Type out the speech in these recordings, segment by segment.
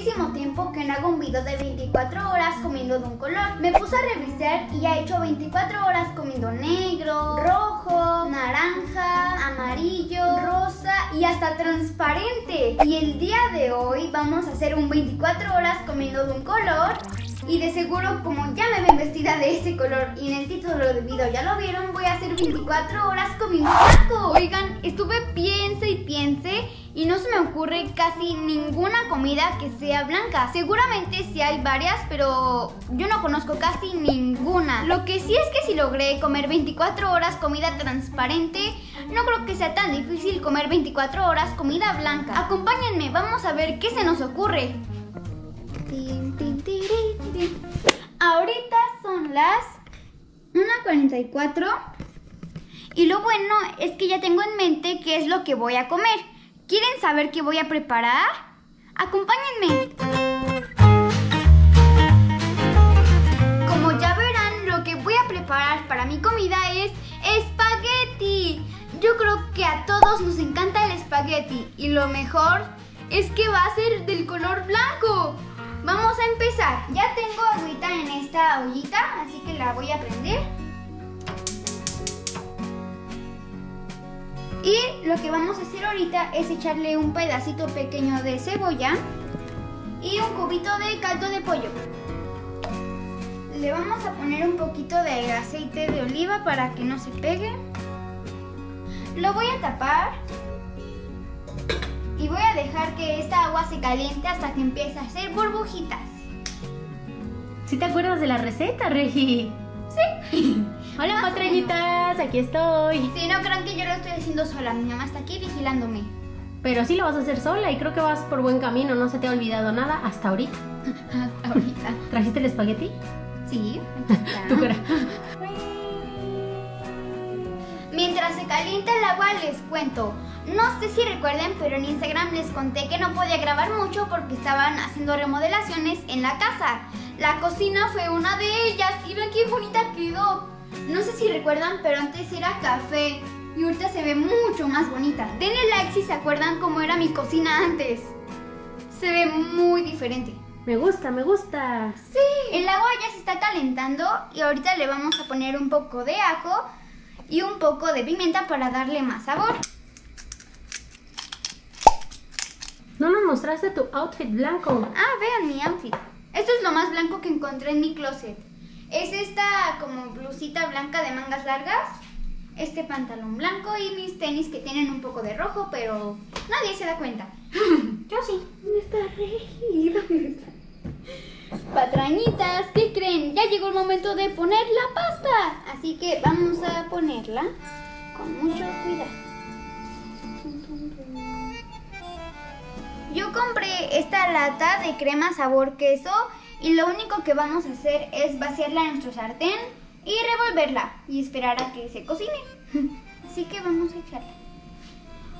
muchísimo tiempo que no hago un video de 24 horas comiendo de un color. Me puse a revisar y ya he hecho 24 horas comiendo negro, rojo, naranja, amarillo, rosa y hasta transparente. Y el día de hoy vamos a hacer un 24 horas comiendo de un color. Y de seguro, como ya me ven vestida de ese color y en el título del video ya lo vieron, voy a hacer 24 horas comiendo taco. Oigan, estuve piense y piense y no se me ocurre casi ninguna comida que sea blanca. Seguramente sí hay varias, pero yo no conozco casi ninguna. Lo que sí es que si logré comer 24 horas comida transparente, no creo que sea tan difícil comer 24 horas comida blanca. Acompáñenme, vamos a ver qué se nos ocurre. Ahorita son las 1:44 y lo bueno es que ya tengo en mente qué es lo que voy a comer. ¿Quieren saber qué voy a preparar? ¡Acompáñenme! Como ya verán, lo que voy a preparar para mi comida es espagueti. Yo creo que a todos nos encanta el espagueti y lo mejor es que va a ser del color blanco. Vamos a empezar. Ya tengo agüita en esta ollita, así que la voy a prender. Y lo que vamos a hacer ahorita es echarle un pedacito pequeño de cebolla y un cubito de caldo de pollo. Le vamos a poner un poquito de aceite de oliva para que no se pegue. Lo voy a tapar. Y voy a dejar que esta agua se caliente hasta que empiece a hacer burbujitas. ¿Sí te acuerdas de la receta, Regi? Sí. Hola, patrullitas, aquí estoy. Sí, no crean que yo lo estoy haciendo sola, mi mamá está aquí vigilándome. Pero sí lo vas a hacer sola y creo que vas por buen camino, no se te ha olvidado nada hasta ahorita. Hasta ahorita. ¿Trajiste el espagueti? Sí. Tu cara. Mientras se calienta el agua les cuento. No sé si recuerden, pero en Instagram les conté que no podía grabar mucho porque estaban haciendo remodelaciones en la casa. La cocina fue una de ellas y vean qué bonita quedó. No sé si recuerdan, pero antes era café y ahorita se ve mucho más bonita. Denle like si se acuerdan cómo era mi cocina antes. Se ve muy diferente. Me gusta, me gusta. Sí, el agua ya se está calentando y ahorita le vamos a poner un poco de ajo y un poco de pimienta para darle más sabor. No nos mostraste tu outfit blanco. Ah, vean mi outfit. Esto es lo más blanco que encontré en mi closet. Es esta como blusita blanca de mangas largas, este pantalón blanco y mis tenis que tienen un poco de rojo, pero nadie se da cuenta. Yo sí. ¿Dónde está Regi? ¿Dónde está? Patrañitas, ¿qué creen? Ya llegó el momento de poner la pasta. Así que vamos a ponerla con mucho cuidado. Yo compré esta lata de crema sabor queso y lo único que vamos a hacer es vaciarla en nuestro sartén y revolverla y esperar a que se cocine. Así que vamos a echarla.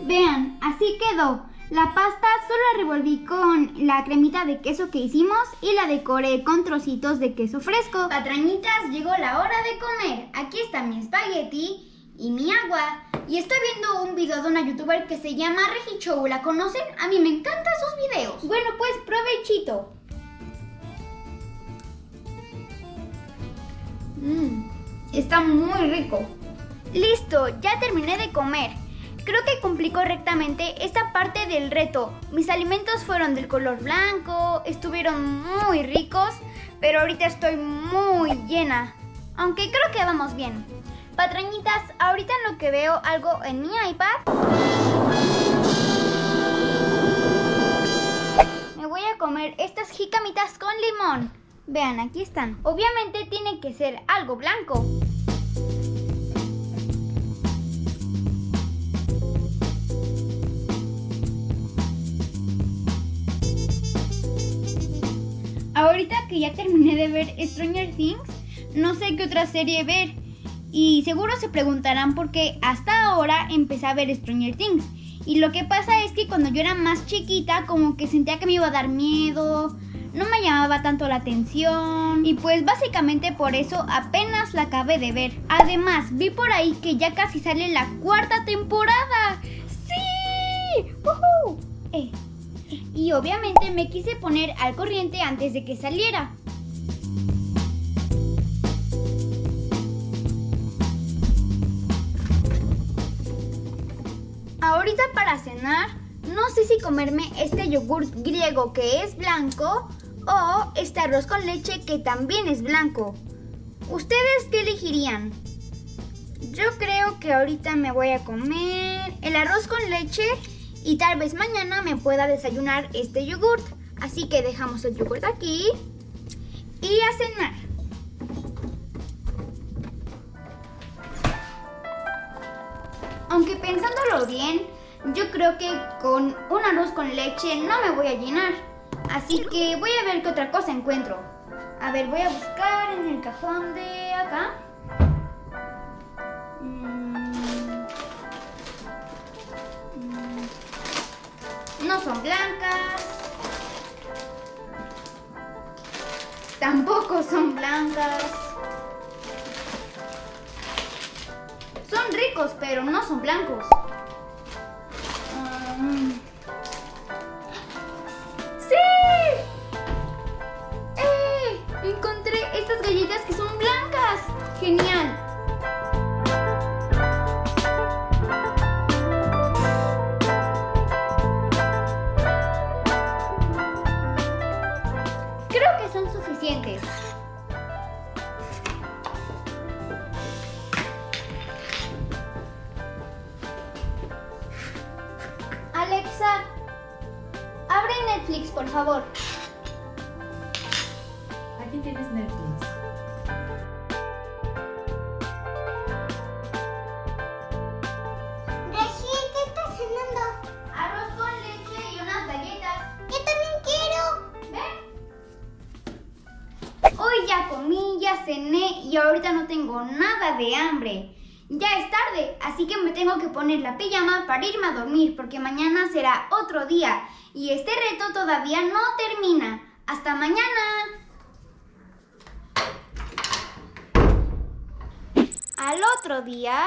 Vean, así quedó. La pasta solo la revolví con la cremita de queso que hicimos y la decoré con trocitos de queso fresco. Patrañitas, llegó la hora de comer. Aquí está mi espagueti y mi agua. Y estoy viendo un video de una youtuber que se llama Regi Chou. ¿La conocen? A mí me encantan sus videos. Bueno, pues provechito. Está muy rico. Listo, ya terminé de comer. Creo que cumplí correctamente esta parte del reto. Mis alimentos fueron del color blanco, estuvieron muy ricos, pero ahorita estoy muy llena. Aunque creo que vamos bien. Patrañitas, ahorita en lo que veo algo en mi iPad, me voy a comer estas jicamitas con limón. Vean, aquí están. Obviamente tiene que ser algo blanco. Ahorita que ya terminé de ver Stranger Things, no sé qué otra serie ver. Y seguro se preguntarán por qué hasta ahora empecé a ver Stranger Things. Y lo que pasa es que cuando yo era más chiquita, como que sentía que me iba a dar miedo, no me llamaba tanto la atención. Y pues básicamente por eso apenas la acabé de ver. Además, vi por ahí que ya casi sale la 4ª temporada. ¡Sí! ¡Woohoo! Y y obviamente me quise poner al corriente antes de que saliera. Ahorita para cenar, no sé si comerme este yogur griego que es blanco o este arroz con leche que también es blanco. ¿Ustedes qué elegirían? Yo creo que ahorita me voy a comer el arroz con leche y tal vez mañana me pueda desayunar este yogurt. Así que dejamos el yogurt aquí y a cenar. Aunque pensándolo bien, yo creo que con un arroz con leche no me voy a llenar. Así que voy a ver qué otra cosa encuentro. A ver, voy a buscar en el cajón de acá. No son blancas. Tampoco son blancas. Son ricos, pero no son blancos. ¡Genial! Creo que son suficientes. Alexa, abre Netflix, por favor. Aquí tienes Netflix. Cené y ahorita no tengo nada de hambre. Ya es tarde, así que me tengo que poner la pijama para irme a dormir porque mañana será otro día y este reto todavía no termina. ¡Hasta mañana! Al otro día...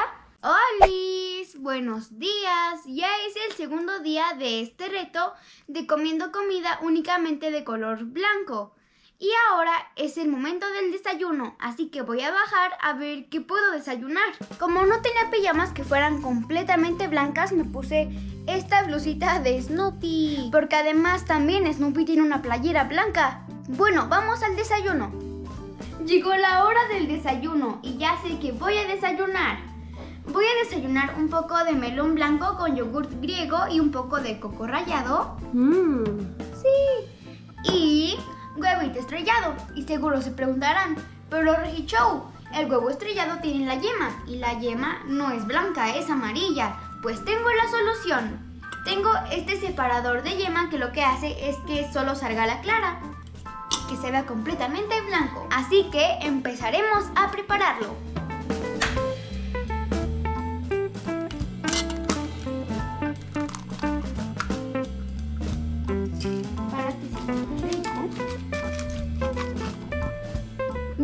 ¡Olis! ¡Buenos días! Ya es el segundo día de este reto de comiendo comida únicamente de color blanco. Y ahora es el momento del desayuno, así que voy a bajar a ver qué puedo desayunar. Como no tenía pijamas que fueran completamente blancas, me puse esta blusita de Snoopy. Porque además también Snoopy tiene una playera blanca. Bueno, vamos al desayuno. Llegó la hora del desayuno y ya sé que voy a desayunar. Voy a desayunar un poco de melón blanco con yogurt griego y un poco de coco rallado. Sí. Y... huevito estrellado, y seguro se preguntarán, pero Regi Chou, el huevo estrellado tiene la yema, y la yema no es blanca, es amarilla. Pues tengo la solución. Tengo este separador de yema que lo que hace es que solo salga la clara, que se vea completamente blanco. Así que empezaremos a prepararlo.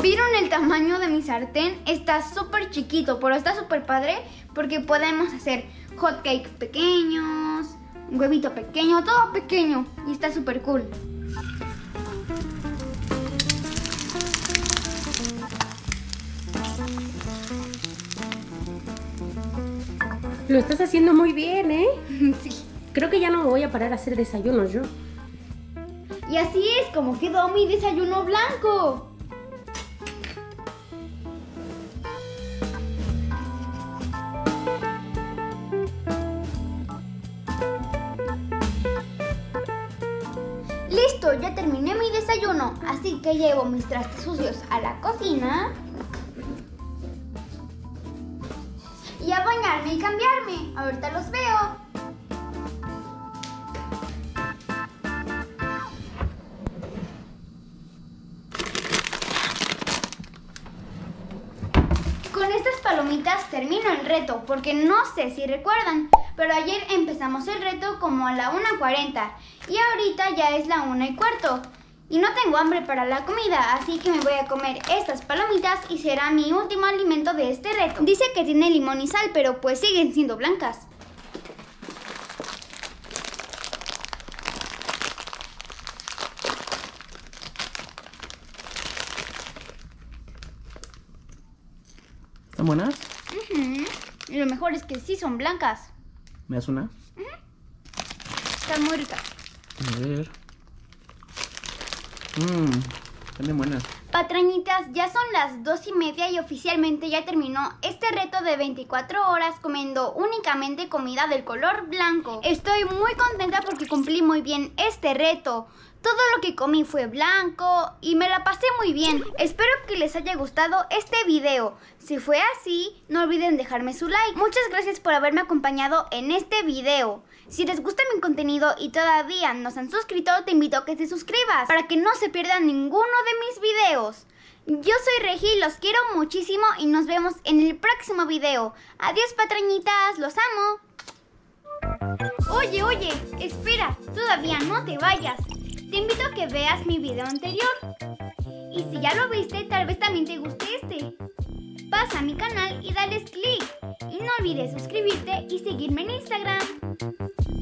¿Vieron el tamaño de mi sartén? Está súper chiquito, pero está súper padre porque podemos hacer hot cake pequeños, un huevito pequeño, todo pequeño y está súper cool. Lo estás haciendo muy bien, ¿eh? Sí. Creo que ya no me voy a parar a hacer desayunos yo. Y así es como quedó mi desayuno blanco. Listo, ya terminé mi desayuno, así que llevo mis trastes sucios a la cocina y a bañarme y cambiarme. Ahorita los veo. Con estas palomitas termino el reto, porque no sé si recuerdan, pero ayer empezamos el reto como a la 1:40 y ahorita ya es la 1:15 y no tengo hambre para la comida, así que me voy a comer estas palomitas y será mi último alimento de este reto. Dice que tiene limón y sal, pero pues siguen siendo blancas. ¿Están buenas? Uh-huh. Y lo mejor es que sí son blancas. ¿Me das una? Uh-huh. Están muy ricas. A ver. Están bien buenas. Patrañitas, ya son las 2:30 y oficialmente ya terminó este reto de 24 horas comiendo únicamente comida del color blanco. Estoy muy contenta porque cumplí muy bien este reto. Todo lo que comí fue blanco y me la pasé muy bien. Espero que les haya gustado este video. Si fue así, no olviden dejarme su like. Muchas gracias por haberme acompañado en este video. Si les gusta mi contenido y todavía no se han suscrito, te invito a que te suscribas para que no se pierdan ninguno de mis videos. Yo soy Regi, los quiero muchísimo y nos vemos en el próximo video. Adiós, patrañitas, los amo. Oye, espera, todavía no te vayas. Te invito a que veas mi video anterior. Y si ya lo viste, tal vez también te guste este. Pasa a mi canal y dales click. Y no olvides suscribirte y seguirme en Instagram.